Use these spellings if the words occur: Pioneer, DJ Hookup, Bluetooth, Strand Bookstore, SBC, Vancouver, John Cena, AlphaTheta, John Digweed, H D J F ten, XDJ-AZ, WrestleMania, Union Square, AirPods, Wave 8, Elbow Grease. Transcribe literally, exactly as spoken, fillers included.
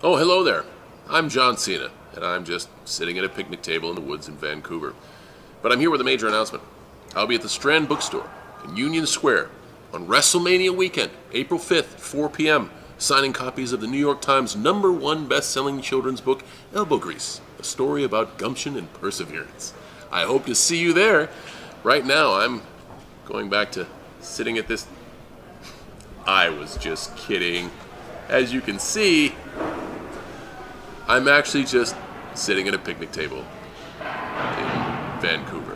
Oh, hello there. I'm John Cena, and I'm just sitting at a picnic table in the woods in Vancouver. But I'm here with a major announcement. I'll be at the Strand Bookstore in Union Square on WrestleMania weekend, April fifth, four p m, signing copies of the New York Times' number one best-selling children's book, Elbow Grease, a story about gumption and perseverance. I hope to see you there. Right now, I'm going back to sitting at this... I was just kidding. As you can see, I'm actually just sitting at a picnic table in Vancouver.